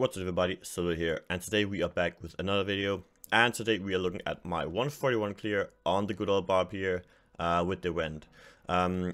What's up everybody, Solo here, and today we are back with another video, and today we are looking at my 141 clear on the good old Barb here with the Rend.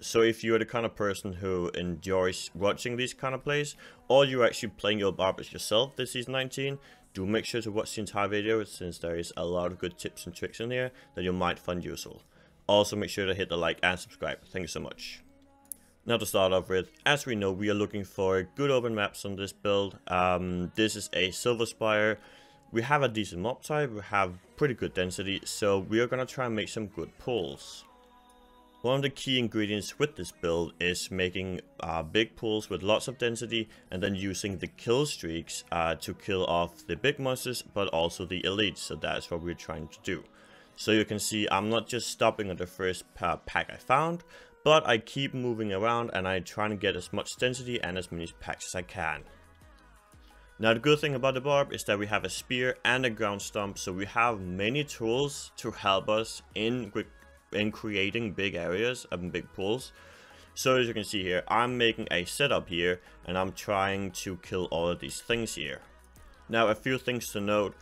So if you are the kind of person who enjoys watching these kind of plays, or you're actually playing your barbers yourself this season 19, do make sure to watch the entire video since there is a lot of good tips and tricks in here that you might find useful. Also make sure to hit the like and subscribe, thank you so much. Now to start off with, as we know, we are looking for good open maps on this build. This is a Silver Spire. We have a decent mob type, we have pretty good density, so we are going to try and make some good pulls. One of the key ingredients with this build is making big pulls with lots of density and then using the killstreaks to kill off the big monsters but also the elites, so that's what we're trying to do. So you can see I'm not just stopping on the first pack I found, but I keep moving around and I try to get as much density and as many packs as I can. Now the good thing about the barb is that we have a spear and a ground stomp, so we have many tools to help us in creating big areas and big pools. So as you can see here, I'm making a setup here and I'm trying to kill all of these things here. Now a few things to note.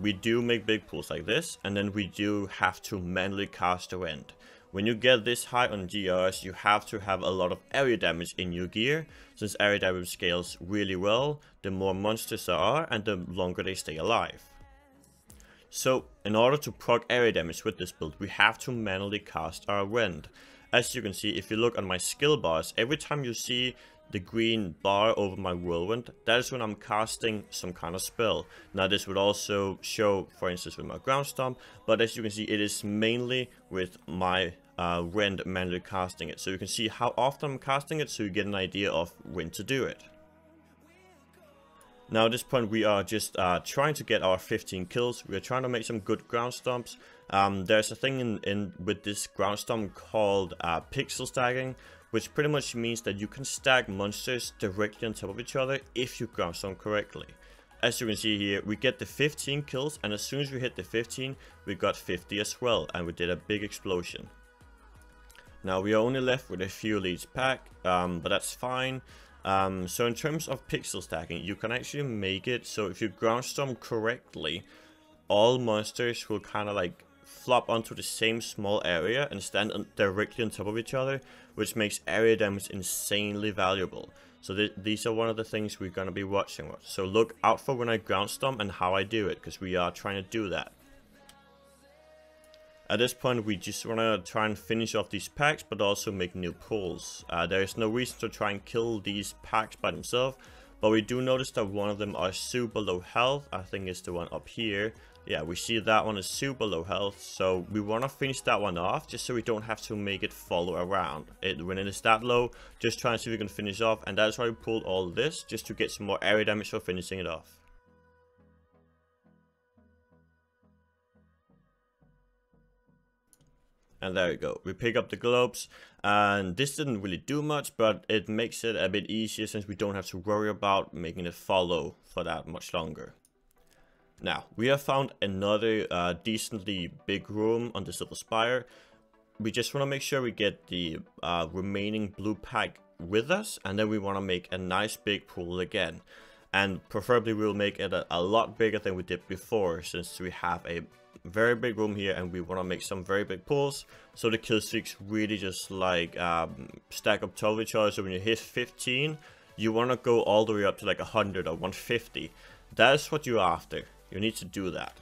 We do make big pools like this, and then we do have to manually cast the Rend. When you get this high on GRs, you have to have a lot of area damage in your gear, since area damage scales really well the more monsters there are and the longer they stay alive. So in order to proc area damage with this build, we have to manually cast our Rend. As you can see, if you look on my skill bars, every time you see the green bar over my Whirlwind, that is when I'm casting some kind of spell. Now this would also show, for instance, with my ground stomp, but as you can see, it is mainly with my Rend manually casting it. So you can see how often I'm casting it, so you get an idea of when to do it. Now at this point we are just trying to get our 15 kills. We are trying to make some good ground stomps. There's a thing with this ground stomp called pixel stacking, which pretty much means that you can stack monsters directly on top of each other if you ground stomp correctly. As you can see here, we get the 15 kills, and as soon as we hit the 15, we got 50 as well, and we did a big explosion. Now we are only left with a few elites pack, but that's fine. So in terms of pixel stacking, you can actually make it so if you ground stomp correctly, all monsters will kind of like flop onto the same small area and stand directly on top of each other, which makes area damage insanely valuable. So these are one of the things we're going to be watching with. So look out for when I ground stomp and how I do it, because we are trying to do that. At this point we just want to try and finish off these packs but also make new pulls. There is no reason to try and kill these packs by themselves, but we do notice that one of them are super low health. I think it's the one up here. Yeah, we see that one is super low health, so we want to finish that one off just so we don't have to make it follow around. When it is that low, just try and see if we can finish off, and that's why we pulled all this, just to get some more area damage for finishing it off. And there we go, we pick up the globes, and this didn't really do much, but it makes it a bit easier since we don't have to worry about making it follow for that much longer. Now, we have found another decently big room on the Silver Spire. We just want to make sure we get the remaining blue pack with us, and then we want to make a nice big pool again. And preferably we'll make it a lot bigger than we did before, since we have a very big room here and we want to make some very big pulls. So the killstreaks really just like stack up to each other. So when you hit 15, you want to go all the way up to like 100 or 150. That's what you're after. You need to do that.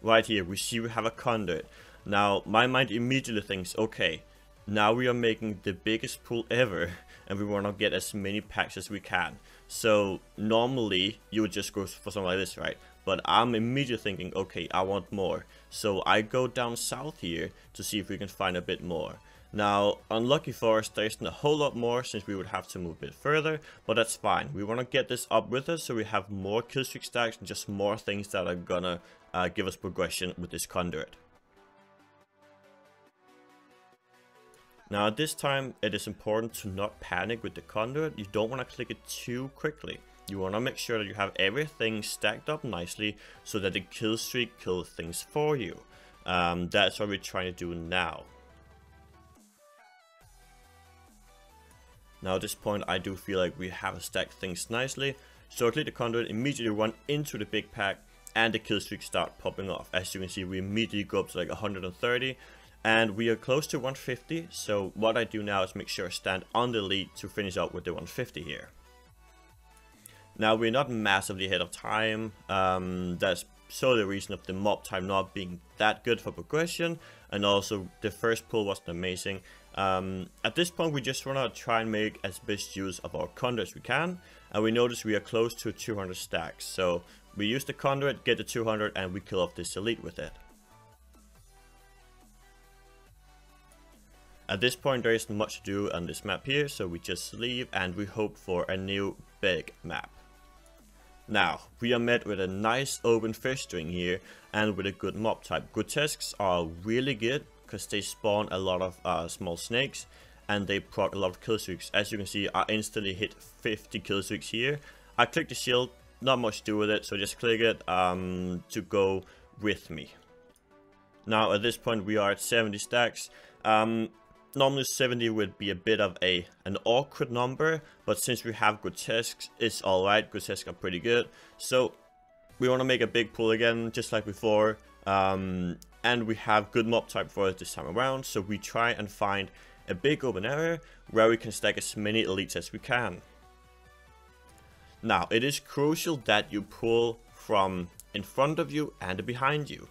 Right here we see we have a Conduit. Now my mind immediately thinks, okay, now we are making the biggest pool ever and we want to get as many packs as we can. So normally you would just go for something like this, right? But I'm immediately thinking, okay, I want more. So I go down south here to see if we can find a bit more. Now, unlucky for us, there isn't a whole lot more since we would have to move a bit further, but that's fine. We want to get this up with us so we have more killstreak stacks and just more things that are gonna give us progression with this Conduit. Now at this time, it is important to not panic with the Conduit. You don't want to click it too quickly. You want to make sure that you have everything stacked up nicely so that the killstreak kills things for you. That's what we're trying to do now. Now at this point I do feel like we have stacked things nicely. So I click the Conduit, immediately run into the big pack, and the killstreak start popping off. As you can see, we immediately go up to like 130, and we are close to 150. So what I do now is make sure I stand on the lead to finish up with the 150 here. Now, we're not massively ahead of time. That's solely the reason of the mob time not being that good for progression, and also the first pull wasn't amazing. At this point, we just want to try and make as best use of our conduit as we can, and we notice we are close to 200 stacks, so we use the conduit, get the 200, and we kill off this elite with it. At this point, there isn't much to do on this map here, so we just leave and we hope for a new big map. Now, we are met with a nice open fish string here, and with a good mob type. Grotesques are really good, because they spawn a lot of small snakes, and they proc a lot of killstreaks. As you can see, I instantly hit 50 killstreaks here. I click the shield, not much to do with it, so just click it to go with me. Now, at this point, we are at 70 stacks. Normally 70 would be a bit of an awkward number, but since we have grotesques, it's alright. Grotesques are pretty good, so we want to make a big pull again, just like before, and we have good mob type for it this time around, so we try and find a big open area where we can stack as many elites as we can. Now, it is crucial that you pull from in front of you and behind you.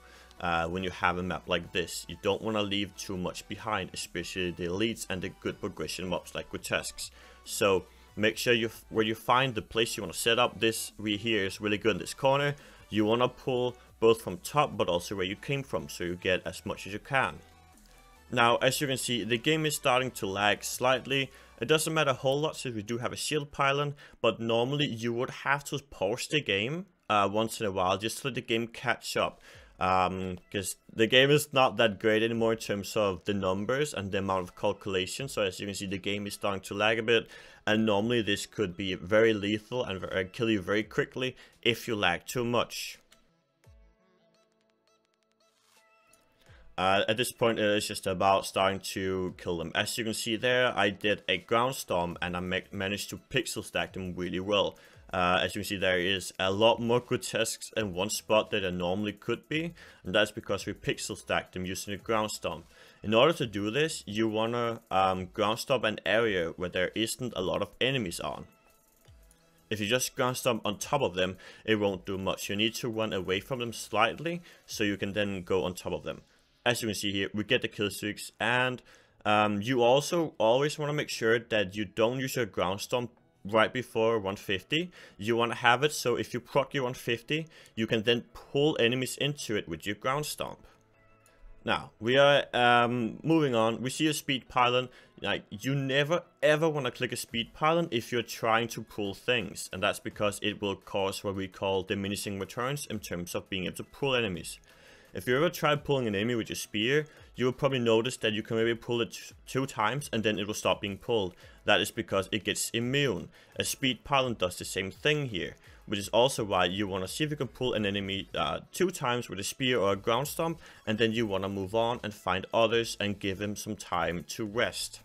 When you have a map like this, you don't want to leave too much behind, especially the elites and the good progression mobs like grotesques. So make sure you where you find the place you want to set up. This here is really good in this corner. You want to pull both from top but also where you came from, so you get as much as you can. Now, as you can see, the game is starting to lag slightly. It doesn't matter a whole lot since we do have a shield pylon, but normally you would have to pause the game once in a while just to let the game catch up. Because the game is not that great anymore in terms of the numbers and the amount of calculation. So as you can see, the game is starting to lag a bit, and normally this could be very lethal and kill you very quickly if you lag too much. At this point, it is just about starting to kill them. As you can see there, I did a ground stomp and I managed to pixel stack them really well. As you can see, there is a lot more grotesques in one spot than there normally could be, and that's because we pixel stacked them using a ground stomp. In order to do this, you want to ground stomp an area where there isn't a lot of enemies on. If you just ground stomp on top of them, it won't do much. You need to run away from them slightly, so you can then go on top of them. As you can see here, we get the killstreaks, and you also always want to make sure that you don't use your ground stomp right before 150. You want to have it so if you proc your 150, you can then pull enemies into it with your ground stomp. Now, we are moving on. We see a speed pylon. Like, you never ever want to click a speed pylon if you're trying to pull things, and that's because it will cause what we call diminishing returns in terms of being able to pull enemies. If you ever try pulling an enemy with your spear, you will probably notice that you can maybe pull it two times and then it will stop being pulled. That is because it gets immune. A speed pylon does the same thing here, which is also why you want to see if you can pull an enemy two times with a spear or a ground stomp, and then you want to move on and find others and give them some time to rest.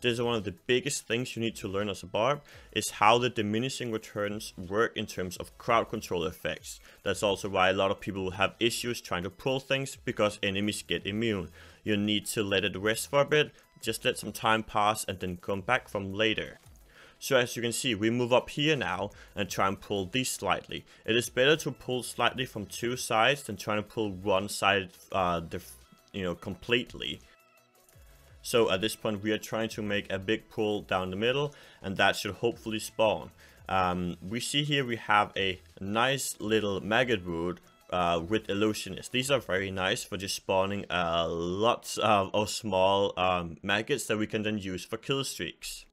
This is one of the biggest things you need to learn as a barb, is how the diminishing returns work in terms of crowd control effects. That's also why a lot of people will have issues trying to pull things, because enemies get immune. You need to let it rest for a bit, just let some time pass, and then come back from later. So as you can see, we move up here now and try and pull these slightly. It is better to pull slightly from two sides than trying to pull one side completely. So at this point, we are trying to make a big pull down the middle, and that should hopefully spawn. We see here we have a nice little maggot brood with illusionists. These are very nice for just spawning lots of small maggots that we can then use for kill streaks.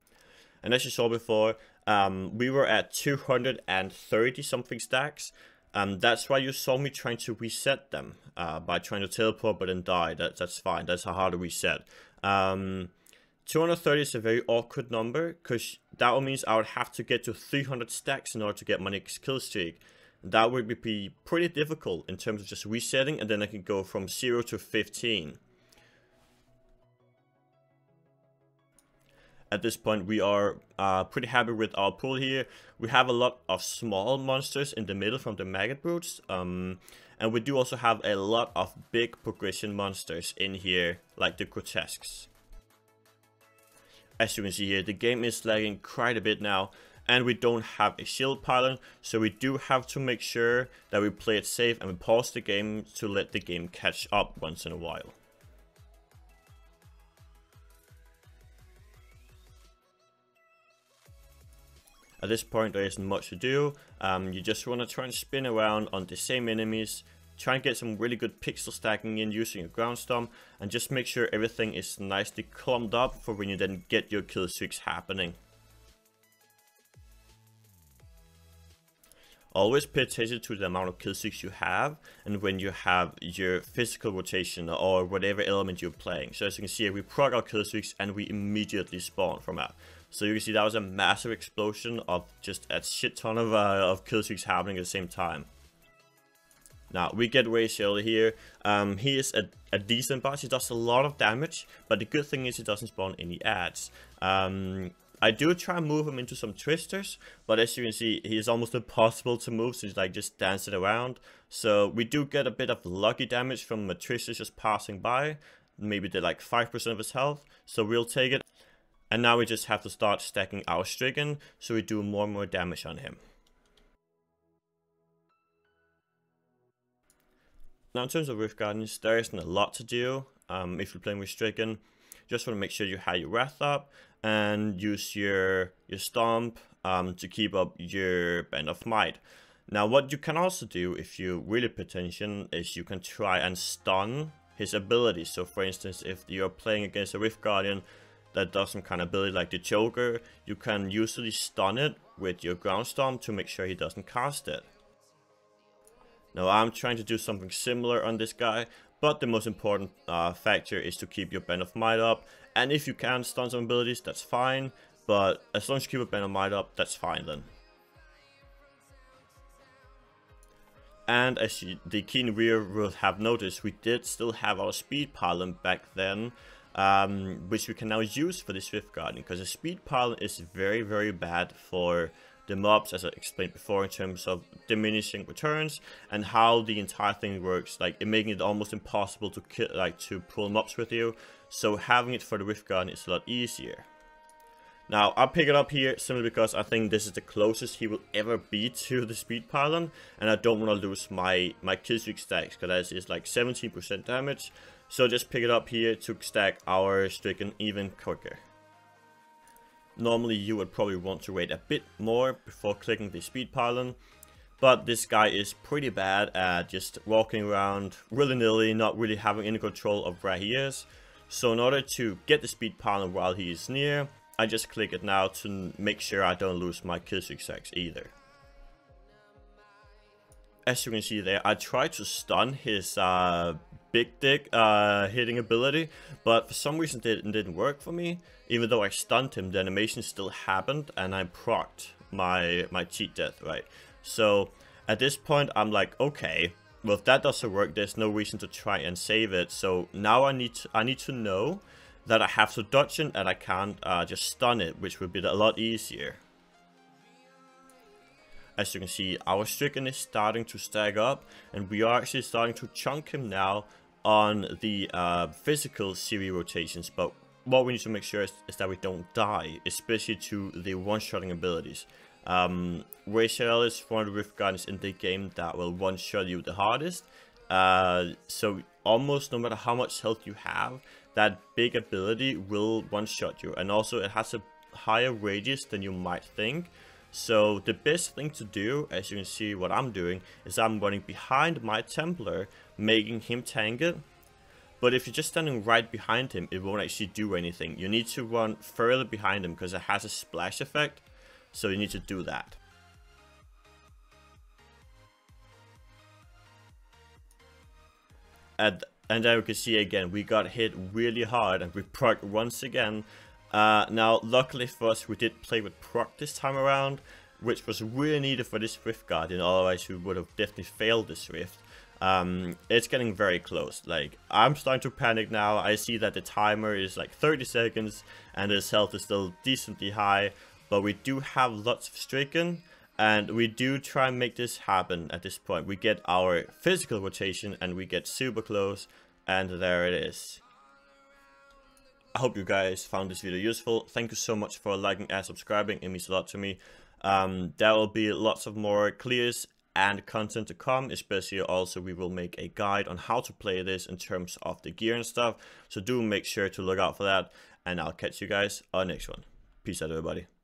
And as you saw before, we were at 230 something stacks. That's why you saw me trying to reset them by trying to teleport but then die. That's fine. That's how hard to reset. 230 is a very awkward number, because that means I would have to get to 300 stacks in order to get my next killstreak. That would be pretty difficult in terms of just resetting, and then I can go from 0 to 15. at this point we are pretty happy with our pool here. We have a lot of small monsters in the middle from the maggot broods, and we do also have a lot of big progression monsters in here, like the grotesques. As you can see here, the game is lagging quite a bit now, and we don't have a shield pylon, so we do have to make sure that we play it safe and we pause the game to let the game catch up once in a while. At this point there isn't much to do. You just want to try and spin around on the same enemies, try and get some really good pixel stacking in using a ground stomp, and just make sure everything is nicely clumped up for when you then get your killstreaks happening. Always pay attention to the amount of killstreaks you have, and when you have your physical rotation or whatever element you're playing. So as you can see, we proc our killstreaks and we immediately spawn from that. So you can see that was a massive explosion of just a shit ton of killstreaks happening at the same time. Now we get Ray Shirley here. He is a decent boss. He does a lot of damage, but the good thing is he doesn't spawn any adds. I do try and move him into some twisters, but as you can see, he is almost impossible to move since so like just dancing around. So we do get a bit of lucky damage from Matrices just passing by. Maybe they're like 5% of his health, so we'll take it. And now we just have to start stacking our Stricken, so we do more and more damage on him. Now in terms of Rift Guardians, there isn't a lot to do. If you're playing with Stricken, just want to make sure you have your wrath up and use your stomp to keep up your band of might. Now what you can also do if you really pay attention is you can try and stun his abilities. So for instance, if you're playing against a Rift Guardian that does some kind of ability like the Choker, you can usually stun it with your ground stomp to make sure he doesn't cast it. Now I'm trying to do something similar on this guy, but the most important factor is to keep your band of might up, and if you can stun some abilities, that's fine, but as long as you keep your band of might up, that's fine then. And as the keen reader will have noticed, we did still have our speed pylon back then, which we can now use for this Rift Guardian, because the speed pylon is very, very bad for the mobs, as I explained before, in terms of diminishing returns and how the entire thing works, like making it almost impossible to kill, like to pull mobs with you. So having it for the Rift Guardian is a lot easier. Now I'll pick it up here simply because I think this is the closest he will ever be to the speed pylon, and I don't want to lose my killstreak stacks because that is like 17% damage. So just pick it up here to stack our Stricken even quicker. Normally you would probably want to wait a bit more before clicking the speed pylon, but this guy is pretty bad at just walking around willy-nilly, not really having any control of where he is. So in order to get the speed pylon while he is near, I just click it now to make sure I don't lose my killstreak stacks either. As you can see there, I tried to stun his big dick hitting ability, but for some reason it didn't work for me. Even though I stunned him, the animation still happened and I procced my cheat death, right? So at this point I'm like, okay, well if that doesn't work, there's no reason to try and save it. So now I need to know that I have to dodge it and I can't just stun it, which would be a lot easier. As you can see, our Stricken is starting to stack up, and we are actually starting to chunk him now on the physical series rotations, but what we need to make sure is that we don't die, especially to the one-shotting abilities. Ray Shirley is one of the Rift Guardians in the game that will one-shot you the hardest, so almost no matter how much health you have, that big ability will one-shot you, and also it has a higher radius than you might think. So the best thing to do, as you can see what I'm doing, is I'm running behind my Templar, making him tank it. But if you're just standing right behind him, it won't actually do anything. You need to run further behind him because it has a splash effect, so you need to do that. And there you can see again, we got hit really hard and we procced once again. Now luckily for us, we did play with proc this time around, which was really needed for this Rift Guardian, otherwise we would have definitely failed this Rift. It's getting very close. Like, I'm starting to panic now. I see that the timer is like 30 seconds and his health is still decently high, but we do have lots of Stricken, and we do try and make this happen at this point. We get our physical rotation and we get super close, and there it is. I hope you guys found this video useful. Thank you so much for liking and subscribing. It means a lot to me. There will be lots of more clears and content to come, especially also we will make a guide on how to play this in terms of the gear and stuff. So do make sure to look out for that, and I'll catch you guys on the next one. Peace out, everybody.